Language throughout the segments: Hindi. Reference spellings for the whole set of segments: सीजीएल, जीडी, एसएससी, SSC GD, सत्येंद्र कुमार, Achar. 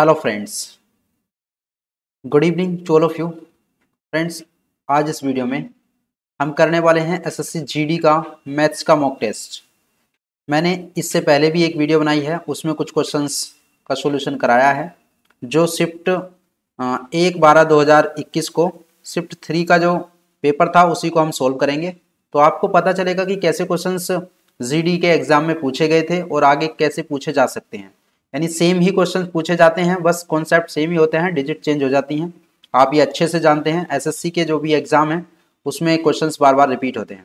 Hello friends, good evening to all of you. Friends, आज इस वीडियो में हम करने वाले हैं एसएससी जीडी का मैथ्स का मॉक टेस्ट। मैंने इससे पहले भी एक वीडियो बनाई है, उसमें कुछ क्वेश्चंस का सॉल्यूशन कराया है। जो शिफ्ट 1/12/2021 को शिफ्ट 3 का जो पेपर था उसी को हम सॉल्व करेंगे, तो आपको पता चलेगा कि कैसे क्वेश्चंस जीडी के एग्ज़ाम में पूछे गए थे और आगे कैसे पूछे जा सकते हैं। यानी सेम ही क्वेश्चन पूछे जाते हैं, बस कॉन्सेप्ट सेम ही होते हैं, डिजिट चेंज हो जाती हैं। आप ये अच्छे से जानते हैं, एसएससी के जो भी एग्ज़ाम हैं उसमें क्वेश्चंस बार बार रिपीट होते हैं।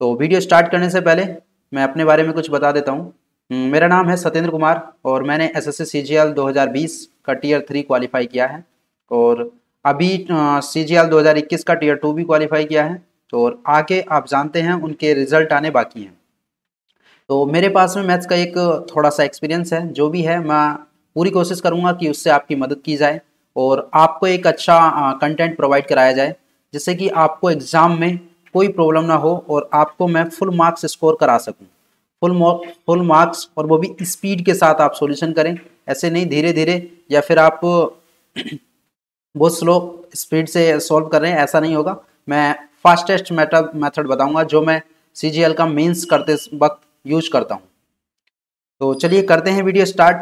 तो वीडियो स्टार्ट करने से पहले मैं अपने बारे में कुछ बता देता हूँ। मेरा नाम है सत्येंद्र कुमार और मैंने एसएससी सीजीएल 2020 का Tier 3 क्वालिफाई किया है और अभी सीजीएल 2021 का Tier 2 भी क्वालिफाई किया है, और आगे आप जानते हैं उनके रिजल्ट आने बाकी हैं। तो मेरे पास में मैथ्स का एक थोड़ा सा एक्सपीरियंस है, जो भी है मैं पूरी कोशिश करूंगा कि उससे आपकी मदद की जाए और आपको एक अच्छा कंटेंट प्रोवाइड कराया जाए, जिससे कि आपको एग्ज़ाम में कोई प्रॉब्लम ना हो और आपको मैं फुल मार्क्स स्कोर करा सकूं। फुल मार्क्स, और वो भी स्पीड के साथ आप सॉल्यूशन करें, ऐसे नहीं धीरे धीरे या फिर आप बहुत स्लो स्पीड से सॉल्व कर रहे हैं, ऐसा नहीं होगा। मैं फास्टेस्ट मेथड बताऊँगा जो मैं सीजीएल का मेंस करते वक्त यूज करता हूं। तो चलिए करते हैं वीडियो स्टार्ट।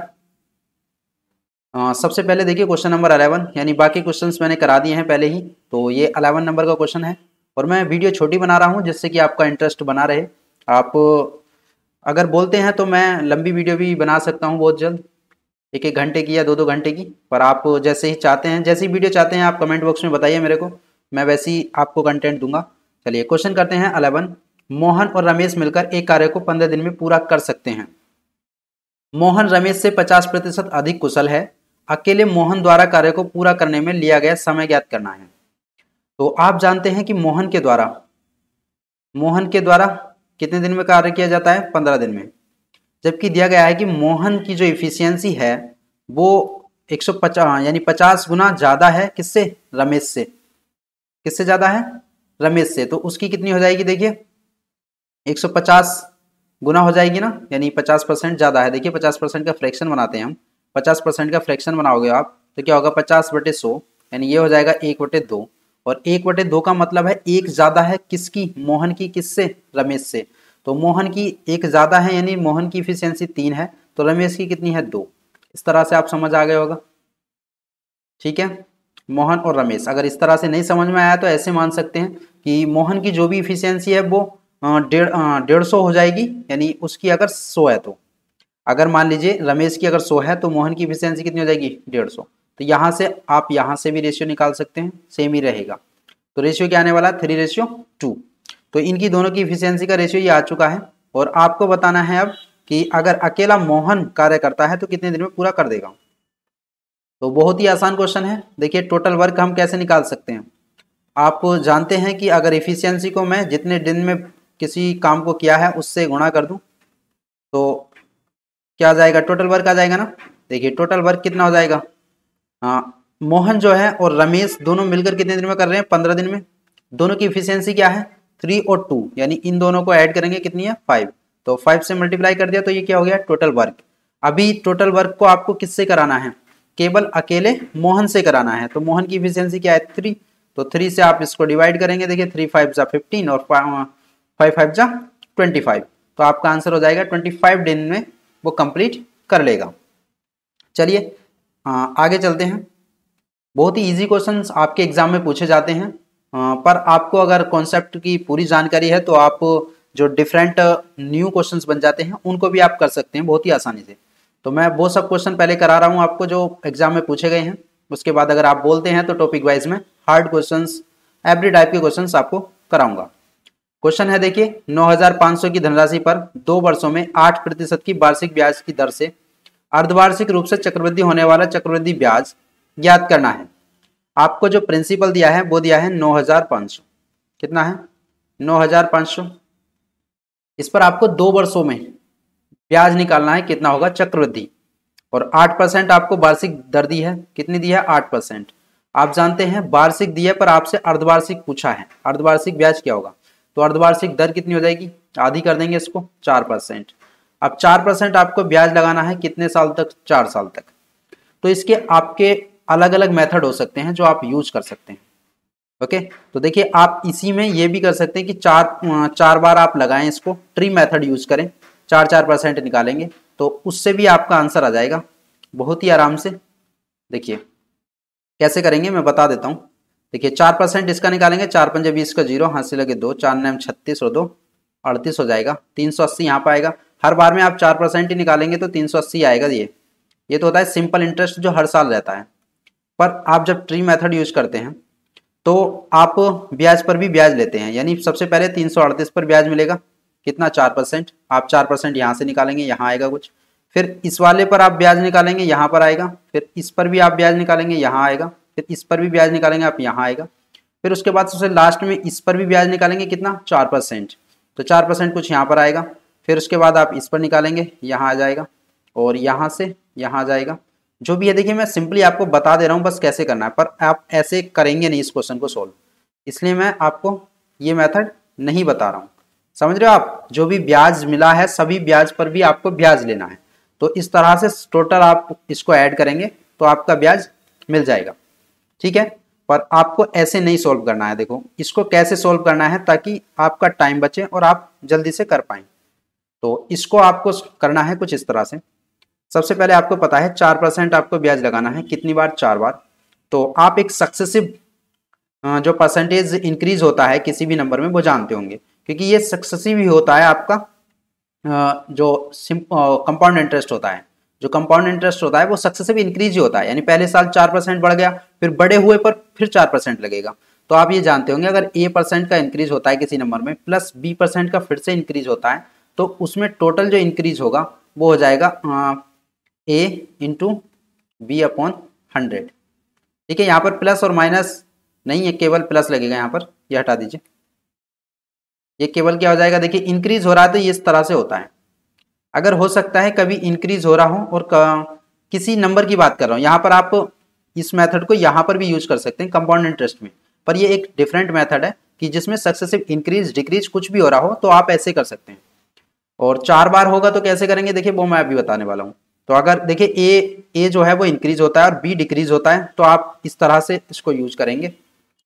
सबसे पहले देखिए क्वेश्चन नंबर 11, यानी बाकी क्वेश्चंस मैंने करा दिए हैं पहले ही, तो ये 11 नंबर का क्वेश्चन है और मैं वीडियो छोटी बना रहा हूं जिससे कि आपका इंटरेस्ट बना रहे। आप अगर बोलते हैं तो मैं लंबी वीडियो भी बना सकता हूं बहुत जल्द, 1-1 घंटे की या 2-2 घंटे की, पर आप जैसे ही चाहते हैं, जैसी वीडियो चाहते हैं आप कमेंट बॉक्स में बताइए मेरे को, मैं वैसी आपको कंटेंट दूंगा। चलिए क्वेश्चन करते हैं 11। मोहन और रमेश मिलकर एक कार्य को 15 दिन में पूरा कर सकते हैं। मोहन रमेश से 50% अधिक कुशल है। अकेले मोहन द्वारा कार्य को पूरा करने में लिया गया समय ज्ञात करना है। तो आप जानते हैं कि मोहन के द्वारा कितने दिन में कार्य किया जाता है? 15 दिन में। जबकि दिया गया है कि मोहन की जो एफिशिएंसी है वो 150 यानी 50 गुना ज़्यादा है। किससे? रमेश से। किससे ज़्यादा है? रमेश से। तो उसकी कितनी हो जाएगी? देखिए 150 गुना हो जाएगी ना, यानी 50% ज़्यादा है। देखिए 50% का फ्रैक्शन बनाते हैं हम। 50% का फ्रैक्शन बनाओगे आप तो क्या होगा? 50/100, यानी ये हो जाएगा 1/2। और 1/2 का मतलब है एक ज़्यादा है। किसकी? मोहन की। किससे? रमेश से। तो मोहन की एक ज़्यादा है, यानी मोहन की एफिशिएंसी 3 है, तो रमेश की कितनी है? 2। इस तरह से आप समझ आ गए होगा, ठीक है, मोहन और रमेश। अगर इस तरह से नहीं समझ में आया तो ऐसे मान सकते हैं कि मोहन की जो भी एफिशिएंसी है वो 150 हो जाएगी, यानी उसकी अगर 100 है तो, अगर मान लीजिए रमेश की अगर 100 है तो मोहन की एफिशिएंसी कितनी हो जाएगी? 150। तो यहाँ से आप यहाँ से भी रेशियो निकाल सकते हैं, सेम ही रहेगा। तो रेशियो क्या आने वाला? 3:2। तो इनकी दोनों की एफिशिएंसी का रेशियो ये आ चुका है, और आपको बताना है अब कि अगर अकेला मोहन कार्य करता है तो कितने दिन में पूरा कर देगा। तो बहुत ही आसान क्वेश्चन है। देखिए टोटल वर्क हम कैसे निकाल सकते हैं। आप जानते हैं कि अगर एफिशिएंसी को मैं जितने दिन में किसी काम को किया है उससे गुणा कर दूं तो क्या आ जाएगा? टोटल वर्क आ जाएगा ना। देखिए टोटल वर्क कितना हो जाएगा? मोहन जो है और रमेश दोनों मिलकर कितने दिन में कर रहे हैं? 15 दिन में। दोनों की एफिशिएंसी क्या है? 3 और 2, यानी इन दोनों को ऐड करेंगे कितनी है? 5। तो 5 से मल्टीप्लाई कर दिया तो ये क्या हो गया? Total work. अभी टोटल वर्क को आपको किससे कराना है? केवल अकेले मोहन से कराना है। तो मोहन की एफिशिएंसी क्या है? 3। तो 3 से आप इसको डिवाइड करेंगे। देखिए 3×5 = 15 और 5×5 = 25। तो आपका आंसर हो जाएगा 25 दिन में वो कंप्लीट कर लेगा। चलिए आगे चलते हैं। बहुत ही इजी क्वेश्चंस आपके एग्जाम में पूछे जाते हैं, पर आपको अगर कॉन्सेप्ट की पूरी जानकारी है तो आप जो डिफरेंट न्यू क्वेश्चंस बन जाते हैं उनको भी आप कर सकते हैं बहुत ही आसानी से। तो मैं वो सब क्वेश्चन पहले करा रहा हूँ आपको जो एग्जाम में पूछे गए हैं, उसके बाद अगर आप बोलते हैं तो टॉपिक वाइज में हार्ड क्वेश्चंस, एवरी टाइप के क्वेश्चंस आपको कराऊंगा। क्वेश्चन है देखिए 9,500 की धनराशि पर 2 वर्षों में 8% की वार्षिक ब्याज की दर से अर्धवार्षिक रूप से चक्रवृद्धि होने वाला चक्रवृद्धि ब्याज ज्ञात करना है। आपको जो प्रिंसिपल दिया है वो दिया है 9,500। कितना है? 9,500। इस पर आपको 2 वर्षों में ब्याज निकालना है, कितना होगा? चक्रवृद्धि। और 8% आपको वार्षिक दर दी है। कितनी दी है? 8%। आप जानते हैं वार्षिक दी है पर आपसे अर्धवार्षिक पूछा है, अर्धवार्षिक ब्याज क्या होगा? तो अर्धवार्षिक दर कितनी हो जाएगी? आधी कर देंगे इसको, 4%। अब 4% आपको ब्याज लगाना है कितने साल तक? 4 साल तक। तो इसके आपके अलग अलग मेथड हो सकते हैं जो आप यूज कर सकते हैं। ओके तो देखिए आप इसी में ये भी कर सकते हैं कि चार बार आप लगाएं, इसको ट्री मेथड यूज करें, 4-4% निकालेंगे तो उससे भी आपका आंसर आ जाएगा बहुत ही आराम से। देखिए कैसे करेंगे मैं बता देता हूँ। देखिए 4% इसका निकालेंगे, 4×5 20 का 0, हाथ से लगे 2, 4×9 36 और 2 38 हो जाएगा, 380 यहाँ पर आएगा। हर बार में आप 4% ही निकालेंगे तो 380 आएगा। ये तो होता है सिंपल इंटरेस्ट जो हर साल रहता है, पर आप जब ट्री मेथड यूज करते हैं तो आप ब्याज पर भी ब्याज लेते हैं, यानी सबसे पहले 338 पर ब्याज मिलेगा कितना, 4%। आप 4% यहाँ से निकालेंगे, यहाँ आएगा कुछ, फिर इस वाले पर आप ब्याज निकालेंगे, यहाँ पर आएगा, फिर इस पर भी आप ब्याज निकालेंगे, यहाँ आएगा, फिर इस पर भी ब्याज निकालेंगे, आप यहाँ आएगा, फिर उसके बाद सबसे लास्ट में इस पर भी ब्याज निकालेंगे कितना, 4%। तो 4% कुछ यहाँ पर आएगा, फिर उसके बाद आप इस पर निकालेंगे, यहाँ आ जाएगा, और यहाँ से यहाँ आ जाएगा। जो भी है देखिए मैं सिंपली आपको बता दे रहा हूँ बस कैसे करना है, पर आप ऐसे करेंगे नहीं इस क्वेश्चन को सॉल्व, इसलिए मैं आपको ये मेथड नहीं बता रहा हूँ। समझ रहे हो आप, जो भी ब्याज मिला है सभी ब्याज पर भी आपको ब्याज लेना है, तो इस तरह से टोटल आप इसको ऐड करेंगे तो आपका ब्याज मिल जाएगा। ठीक है, पर आपको ऐसे नहीं सॉल्व करना है। देखो इसको कैसे सॉल्व करना है ताकि आपका टाइम बचे और आप जल्दी से कर पाएँ। तो इसको आपको करना है कुछ इस तरह से। सबसे पहले आपको पता है 4% आपको ब्याज लगाना है, कितनी बार, 4 बार। तो आप एक सक्सेसिव जो परसेंटेज इंक्रीज होता है किसी भी नंबर में वो जानते होंगे, क्योंकि ये सक्सेसिव ही होता है आपका जो कंपाउंड इंटरेस्ट होता है। जो कंपाउंड इंटरेस्ट होता है वो सक्सेसिव इंक्रीज ही होता है, यानी पहले साल 4% बढ़ गया, फिर बड़े हुए पर फिर 4% लगेगा। तो आप ये जानते होंगे अगर A% का इंक्रीज होता है किसी नंबर में प्लस B% का फिर से इंक्रीज होता है, तो उसमें टोटल जो इंक्रीज होगा वो हो जाएगा A/B/100। ठीक है, यहाँ पर प्लस और माइनस नहीं है, केवल प्लस लगेगा यहाँ पर, ये हटा दीजिए। ये केवल क्या हो जाएगा, देखिए इंक्रीज हो रहा है तो ये इस तरह से होता है। अगर हो सकता है कभी इंक्रीज हो रहा हो और किसी नंबर की बात कर रहा हूँ, यहाँ पर आप इस मेथड को यहाँ पर भी यूज कर सकते हैं कंपाउंड इंटरेस्ट में, पर ये एक डिफरेंट मेथड है कि जिसमें सक्सेसिव इंक्रीज डिक्रीज कुछ भी हो रहा हो तो आप ऐसे कर सकते हैं। और 4 बार होगा तो कैसे करेंगे देखिए वो मैं अभी बताने वाला हूँ। तो अगर देखिए ए जो है वो इंक्रीज होता है और B डिक्रीज होता है, तो आप इस तरह से इसको यूज करेंगे,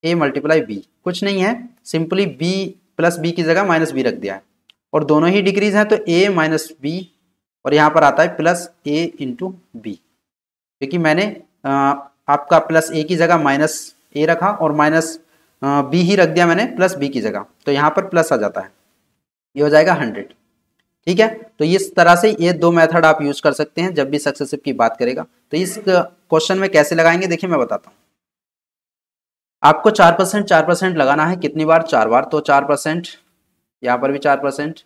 A × B। कुछ नहीं है, सिंपली B + B की जगह -B रख दिया है, और दोनों ही डिक्रीज हैं तो A - B, और यहाँ पर आता है +A × B, क्योंकि मैंने आपका +A की जगह -A रखा और -B ही रख दिया मैंने +B की जगह, तो यहाँ पर प्लस आ जाता है, ये हो जाएगा 100। ठीक है, तो इस तरह से ये 2 मेथड आप यूज कर सकते हैं जब भी सक्सेसिव की बात करेगा। तो इस क्वेश्चन में कैसे लगाएंगे देखिए मैं बताता हूँ। आपको 4% लगाना है, कितनी बार, 4 बार। तो 4%, यहाँ पर भी 4%,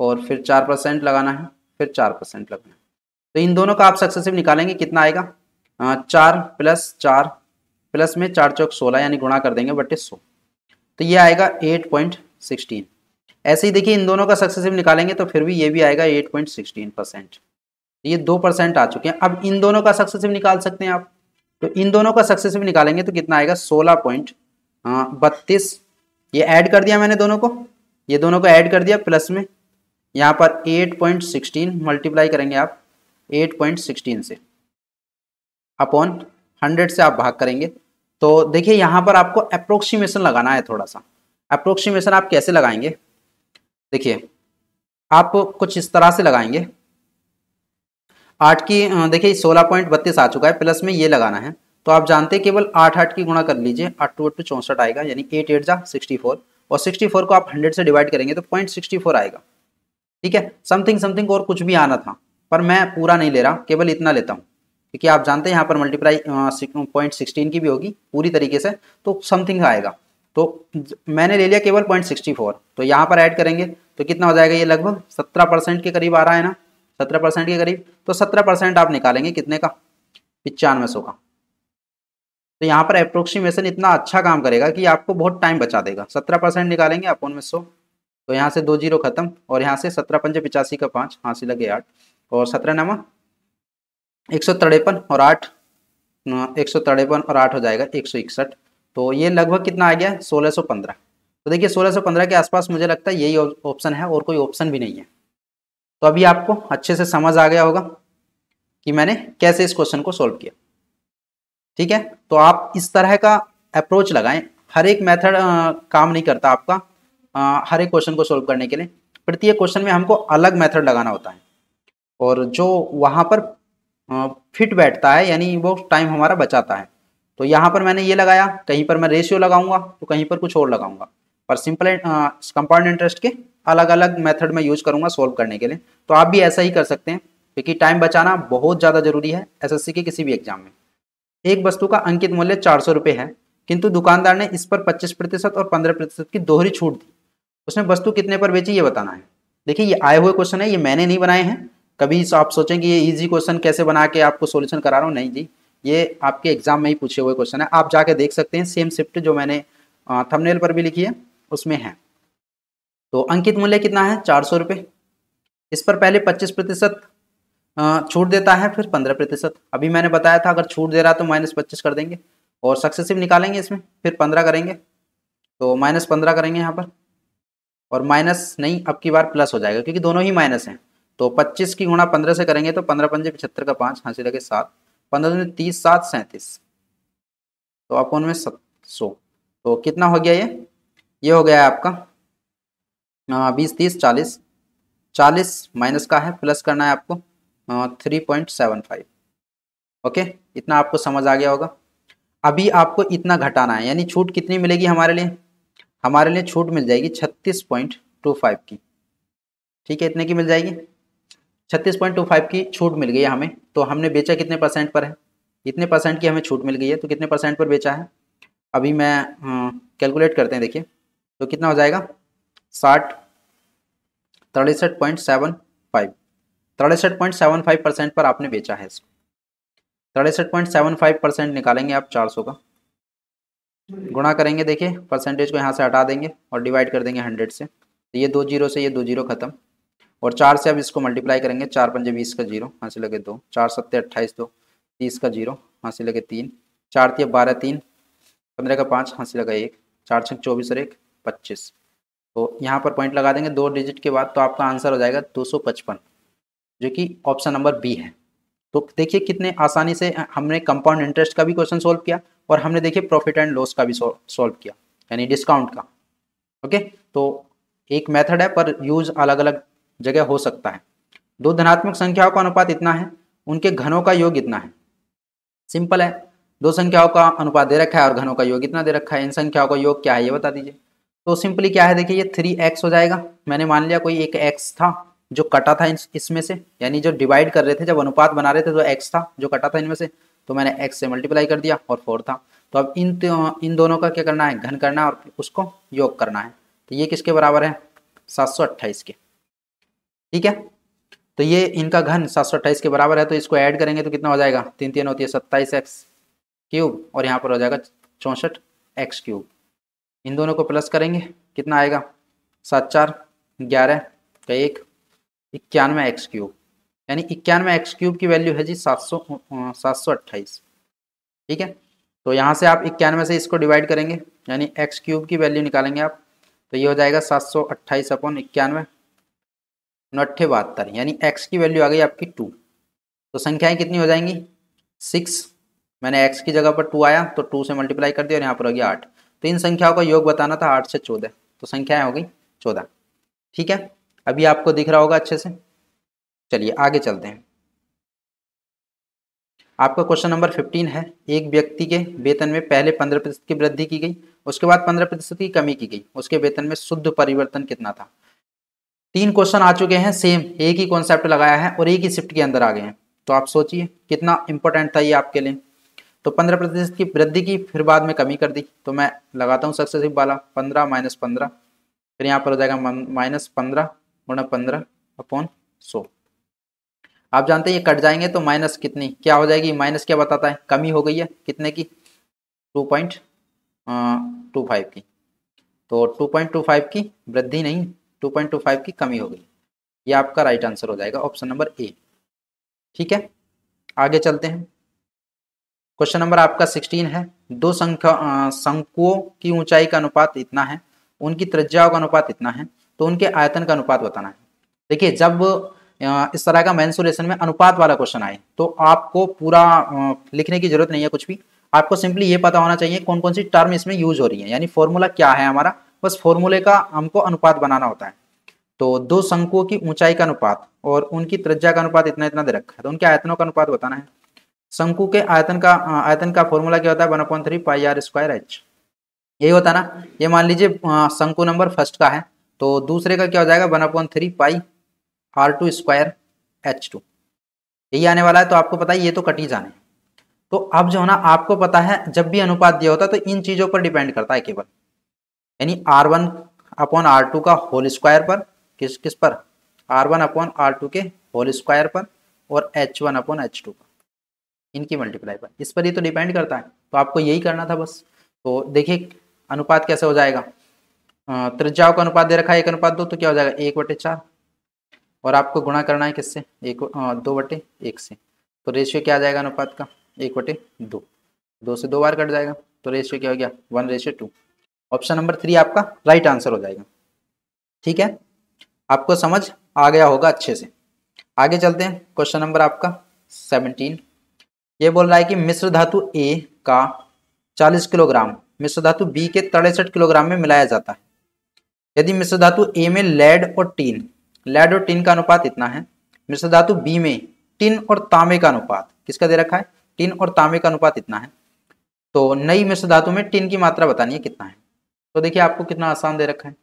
और फिर 4% लगाना है, फिर 4% लगाना है। तो इन दोनों का आप सक्सेसिव निकालेंगे, कितना आएगा, 4 + 4 प्लस में 4×4 = 16, यानी गुणा कर देंगे / 100, तो ये आएगा 8.16। ऐसे ही देखिए इन दोनों का सक्सेसिव निकालेंगे तो फिर भी ये भी आएगा 8.16%। ये 2% आ चुके हैं, अब इन दोनों का सक्सेसिव निकाल सकते हैं आप। तो इन दोनों का सक्सेसिव निकालेंगे तो कितना आएगा, 16.32। ये ऐड कर दिया मैंने दोनों को, ये दोनों को ऐड कर दिया प्लस में, यहाँ पर 8.16 मल्टीप्लाई करेंगे आप 8.16 से, अपॉन 100 से आप भाग करेंगे। तो देखिए यहाँ पर आपको अप्रोक्सीमेशन लगाना है थोड़ा सा। अप्रोक्सीमेशन आप कैसे लगाएंगे देखिए, आप कुछ इस तरह से लगाएंगे। 8 की देखिए 16.32 आ चुका है, प्लस में ये लगाना है, तो आप जानते हैं केवल 8-8 की गुणा कर लीजिए, 8×2 = 64 आएगा, यानी 8×8 = 64, और 64 को आप 100 से डिवाइड करेंगे तो 0.64 आएगा। ठीक है, समथिंग समथिंग और कुछ भी आना था, पर मैं पूरा नहीं ले रहा, केवल इतना लेता हूँ, क्योंकि आप जानते हैं यहाँ पर मल्टीप्लाई 0.16 की भी होगी पूरी तरीके से, तो समथिंग आएगा। तो मैंने ले लिया केवल 0.64, तो यहाँ पर ऐड करेंगे तो कितना हो जाएगा, ये लगभग 17% के करीब आ रहा है ना, 17% के करीब। तो 17% आप निकालेंगे कितने का, 9500 का। तो यहाँ पर अप्रोक्सीमेशन इतना अच्छा काम करेगा कि आपको बहुत टाइम बचा देगा। 17% निकालेंगे अपन में 100, तो यहाँ से 2 0 खत्म, और यहाँ से 17×5 = 85 का 5, हाँ से लगे 8, और 17×9 = 153, और 8 153 और 8 हो जाएगा 161। तो ये लगभग कितना आ गया, 1615। तो देखिए 1615 के आसपास मुझे लगता है यही ऑप्शन है, और कोई ऑप्शन भी नहीं है। तो अभी आपको अच्छे से समझ आ गया होगा कि मैंने कैसे इस क्वेश्चन को सोल्व किया। ठीक है, तो आप इस तरह का अप्रोच लगाएं। हर एक मेथड काम नहीं करता आपका हर एक क्वेश्चन को सोल्व करने के लिए। प्रत्येक क्वेश्चन में हमको अलग मेथड लगाना होता है और जो वहाँ पर फिट बैठता है, यानी वो टाइम हमारा बचाता है। तो यहाँ पर मैंने ये लगाया, कहीं पर मैं रेशियो लगाऊंगा तो कहीं पर कुछ और लगाऊंगा, पर सिंपल कंपाउंड इंटरेस्ट के अलग अलग मेथड में यूज करूँगा सोल्व करने के लिए। तो आप भी ऐसा ही कर सकते हैं, क्योंकि टाइम बचाना बहुत ज़्यादा जरूरी है एसएससी के किसी भी एग्जाम में। एक वस्तु का अंकित मूल्य 400 रुपये है, किंतु दुकानदार ने इस पर 25% और 15% की दोहरी छूट दी। उसने वस्तु कितने पर बेची, ये बताना है। देखिए, ये आए हुए क्वेश्चन है, ये मैंने नहीं बनाए हैं। कभी आप सोचें कि ये इजी क्वेश्चन कैसे बना के आपको सोल्यूशन करा रहा हूँ, नहीं जी, ये आपके एग्जाम में ही पूछे हुए क्वेश्चन है। आप जाके देख सकते हैं, सेम शिफ्ट जो मैंने थंबनेल पर भी लिखी है उसमें है। तो अंकित मूल्य कितना है, 400 रुपये। इस पर पहले 25% छूट देता है, फिर 15%। अभी मैंने बताया था अगर छूट दे रहा तो -25 कर देंगे और सक्सेसिव निकालेंगे इसमें, फिर 15 करेंगे तो -15 करेंगे यहाँ पर, और माइनस नहीं, अब की बार प्लस हो जाएगा क्योंकि दोनों ही माइनस हैं। तो 25 की गुणा 15 से करेंगे तो 15×5 = 75 का 5 हाँसी लगे 7, 15×3 7×37, तो आपको उनमें 700। तो कितना हो गया, ये हो गया आपका 20, 30, 40। 40 माइनस का है, प्लस करना है आपको 3.75। ओके, इतना आपको समझ आ गया होगा। अभी आपको इतना घटाना है, यानी छूट कितनी मिलेगी हमारे लिए, छूट मिल जाएगी 36.25 की। ठीक है, इतने की मिल जाएगी, 36.25 की छूट मिल गई है हमें। तो हमने बेचा कितने परसेंट पर है, इतने परसेंट की हमें छूट मिल गई है। तो कितने परसेंट पर बेचा है, अभी मैं कैलकुलेट करते हैं। देखिए, तो कितना हो जाएगा, 63.75% पर आपने बेचा है इसको। 63.75% निकालेंगे आप 400 का, गुणा करेंगे। देखिए, परसेंटेज को यहाँ से हटा देंगे और डिवाइड कर देंगे 100 से, तो ये 2 0 से ये 2 0 खत्म, और 4 से अब इसको मल्टीप्लाई करेंगे। 4×5 = 20 का 0, हाँ से लगे 2, 4×7 = 28, 2, 30 का 0, हाँ से लगे 3, 4×3 = 12, 3, 15 का 5, हाँ से लगा 1, 4×6 = 24 और 1 25। तो यहाँ पर पॉइंट लगा देंगे 2 डिजिट के बाद, तो आपका आंसर हो जाएगा 255, जो कि ऑप्शन नंबर बी है। तो देखिए, कितने आसानी से हमने कंपाउंड इंटरेस्ट का भी क्वेश्चन सोल्व किया, और हमने देखिए प्रॉफिट एंड लॉस का भी सोल्व किया, यानी डिस्काउंट का। ओके, तो एक मेथड है पर यूज अलग अलग जगह हो सकता है। दो धनात्मक संख्याओं का अनुपात इतना है, उनके घनों का योग इतना है। सिंपल है, दो संख्याओं का अनुपात दे रखा है और घनों का योग इतना दे रखा है, इन संख्याओं का योग क्या है ये बता दीजिए। तो सिंपली क्या है, देखिए ये 3x हो जाएगा। मैंने मान लिया कोई एक x था जो कटा था इसमें से, यानी जो डिवाइड कर रहे थे, जब अनुपात बना रहे थे तो x था जो कटा था इनमें से, तो मैंने x से मल्टीप्लाई कर दिया और 4 था। तो अब इन दोनों का क्या करना है, घन करना है और उसको योग करना है। तो ये किसके बराबर है, 728 के। ठीक है, तो ये इनका घन 728 के बराबर है। तो इसको ऐड करेंगे तो कितना हो जाएगा, 3×3 = 27x³ और यहाँ पर हो जाएगा 64x³। इन दोनों को प्लस करेंगे, कितना आएगा, 7×4 = 11 का 1, 91x³, यानी 91x³ की वैल्यू है जी 728। ठीक है, तो यहाँ से आप 91 से इसको डिवाइड करेंगे, यानी x³ की वैल्यू निकालेंगे आप। तो ये हो जाएगा 728 / 91, 972, यानी x की वैल्यू आ गई आपकी 2। तो संख्याएं कितनी हो जाएंगी, 6, मैंने x की जगह पर 2 आया तो 2 से मल्टीप्लाई कर दिया और यहाँ पर हो गया 8। तो इन संख्याओं का योग बताना था, 8 से 14, तो संख्याएं हो गई 14। ठीक है, अभी आपको दिख रहा होगा अच्छे से। चलिए आगे चलते हैं। आपका क्वेश्चन नंबर 15 है, एक व्यक्ति के वेतन में पहले 15% की वृद्धि की गई, उसके बाद 15% की कमी की गई, उसके वेतन में शुद्ध परिवर्तन कितना था। 3 क्वेश्चन आ चुके हैं, सेम एक ही कॉन्सेप्ट लगाया है और एक ही शिफ्ट के अंदर आ गए हैं। तो आप सोचिए कितना इंपॉर्टेंट था ये आपके लिए। तो 15% की वृद्धि की, फिर बाद में कमी कर दी, तो मैं लगाता हूँ सक्सेसिव वाला, 15 - 15, फिर यहाँ पर हो जाएगा -15 × 15 / 100। आप जानते हैं ये कट जाएंगे तो माइनस कितनी क्या हो जाएगी, माइनस क्या बताता है, कमी हो गई है कितने की, 2.25 की। तो 2.25 की वृद्धि नहीं, 2.25 की कमी हो गई। ये आपका राइट आंसर हो जाएगा, ऑप्शन नंबर ए। ठीक है, आगे चलते हैं। क्वेश्चन नंबर आपका 16 है, दो शंकुओं की ऊंचाई का अनुपात इतना है, उनकी त्रिज्याओं का अनुपात इतना है, तो उनके आयतन का अनुपात बताना है। देखिए, जब इस तरह का मेंसुरेशन में अनुपात वाला क्वेश्चन आए तो आपको पूरा लिखने की जरूरत नहीं है कुछ भी। आपको सिंपली ये पता होना चाहिए कौन कौन सी टर्म इसमें यूज हो रही है, यानी फॉर्मूला क्या है हमारा, बस फॉर्मूले का हमको अनुपात बनाना होता है। तो दो शंकुओं की ऊंचाई का अनुपात और उनकी त्रिज्या का अनुपात इतना इतना दे रखा है, तो उनके आयतनों का अनुपात बताना है। शंकु के आयतन का फॉर्मूला क्या होता है, 1/3 πr²h, यही होता ना। ये मान लीजिए शंकु नंबर फर्स्ट का है तो दूसरे का क्या हो जाएगा 1/3 πr²h², यही आने वाला है। तो आपको पता है ये तो कट ही जाने। तो अब जो है ना आपको पता है जब भी अनुपात दिया होता है तो इन चीजों पर डिपेंड करता है केवल, यानी R1/R2 का होल स्क्वायर पर, किस पर, R1/R2 के होल स्क्वायर पर और H1/H2 पर, इनकी मल्टीप्लाई पर, इस पर ही तो डिपेंड करता है। तो आपको यही करना था बस। तो देखिए अनुपात कैसे हो जाएगा, त्रिज्याओं का अनुपात दे रखा है 1:2, तो क्या हो जाएगा 1/4, और आपको गुणा करना है किससे, 2/1 से। तो रेशियो क्या आ जाएगा अनुपात का, 1/2, 2 से 2 बार कट जाएगा, तो रेशियो क्या हो गया 1:2। ऑप्शन नंबर 3 आपका राइट आंसर हो जाएगा। ठीक है, आपको समझ आ गया होगा अच्छे से। आगे चलते हैं, क्वेश्चन नंबर आपका 17। ये बोल रहा है कि मिश्र धातु A का 40 किलोग्राम मिश्र धातु B के 63 किलोग्राम में मिलाया जाता है। यदि मिश्र धातु A में लेड और टिन का अनुपात इतना है, मिश्र धातु B में टिन और तांबे का अनुपात, किसका दे रखा है, टिन और तांबे का अनुपात इतना है, तो नई मिश्र धातु में टिन की मात्रा बतानी है कितना है। तो देखिए आपको कितना आसान दे रखा है।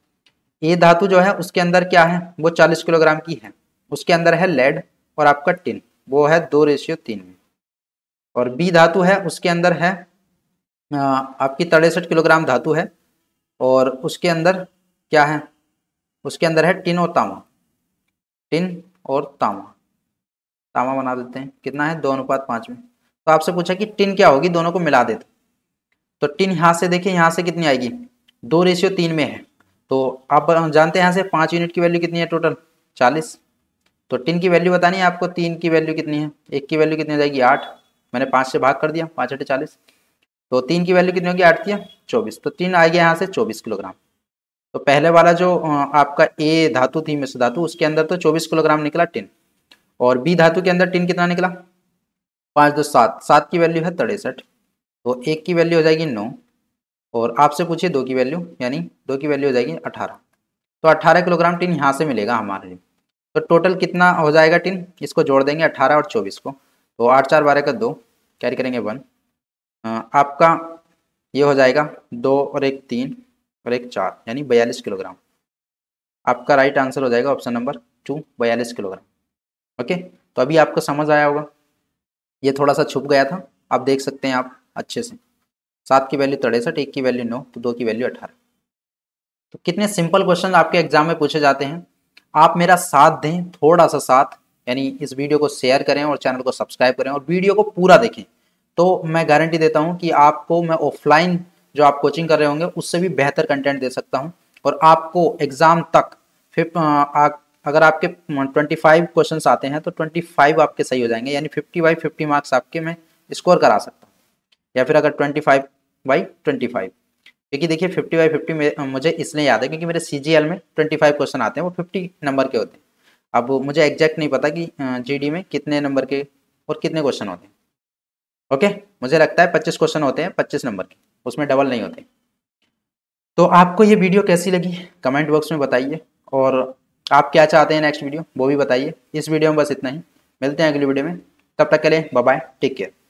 ए धातु जो है उसके अंदर क्या है, वो 40 किलोग्राम की है, उसके अंदर है लेड और आपका टिन, वो है 2:3 में। और बी धातु है उसके अंदर है आपकी 63 किलोग्राम धातु है और उसके अंदर क्या है, उसके अंदर है टिन और तांबा बना देते हैं, कितना है 2:5 में। तो आपसे पूछा कि टिन क्या होगी, दोनों को मिला दे तो टिन यहाँ से देखिए यहाँ से कितनी आएगी, 2:3 में है। तो आप जानते हैं यहाँ से 5 यूनिट की वैल्यू कितनी है, टोटल 40। तो टिन की वैल्यू बतानी है आपको, 3 की वैल्यू कितनी है, 1 की वैल्यू कितनी जाएगी 8, मैंने 5 से भाग कर दिया, 5×8=40, तो 3 की वैल्यू कितनी होगी 8×3=24, तो 3 आ गया यहाँ से 24 किलोग्राम। तो पहले वाला जो आपका ए धातु थी मिश्र धातु, उसके अंदर तो 24 किलोग्राम निकला टिन, और बी धातु के अंदर टिन कितना निकला 5×2=7, 7 की वैल्यू है 63, तो 1 की वैल्यू हो जाएगी 9, और आपसे पूछिए 2 की वैल्यू, यानी 2 की वैल्यू हो जाएगी 18, तो 18 किलोग्राम टिन यहाँ से मिलेगा हमारे लिए। तो टोटल कितना हो जाएगा टिन, इसको जोड़ देंगे 18 और 24 को, तो 8×4=12, कैरी करेंगे 1, आपका ये हो जाएगा 2 और 1 3 और 1 4, यानी 42 किलोग्राम। आपका राइट आंसर हो जाएगा ऑप्शन नंबर 2, 42 किलोग्राम। ओके, तो अभी आपको समझ आया होगा, ये थोड़ा सा छुप गया था, आप देख सकते हैं आप अच्छे से। 7 की वैल्यू 63, 1 की वैल्यू 9, तो 2 की वैल्यू 18। तो कितने सिंपल क्वेश्चन आपके एग्जाम में पूछे जाते हैं। आप मेरा साथ दें, थोड़ा सा साथ, यानी इस वीडियो को शेयर करें और चैनल को सब्सक्राइब करें और वीडियो को पूरा देखें, तो मैं गारंटी देता हूं कि आपको मैं ऑफलाइन जो आप कोचिंग कर रहे होंगे उससे भी बेहतर कंटेंट दे सकता हूँ, और आपको एग्जाम तक अगर आपके 25 क्वेश्चन आते हैं तो 25 आपके सही हो जाएंगे, यानी 50/50 मार्क्स आपके मैं स्कोर करा सकता हूँ, या फिर अगर 25/25, क्योंकि देखिए 50/50 में मुझे इसलिए याद है क्योंकि मेरे CGL में 25 क्वेश्चन आते हैं, वो 50 नंबर के होते हैं। अब मुझे एग्जैक्ट नहीं पता कि GD में कितने नंबर के और कितने क्वेश्चन होते हैं। ओके, मुझे लगता है 25 क्वेश्चन होते हैं 25 नंबर के, उसमें डबल नहीं होते। तो आपको ये वीडियो कैसी लगी कमेंट बॉक्स में बताइए, और आप क्या चाहते हैं नेक्स्ट वीडियो वो भी बताइए। इस वीडियो में बस इतना ही, मिलते हैं अगली वीडियो में, तब तक के लिए बाय बाय, टेक केयर।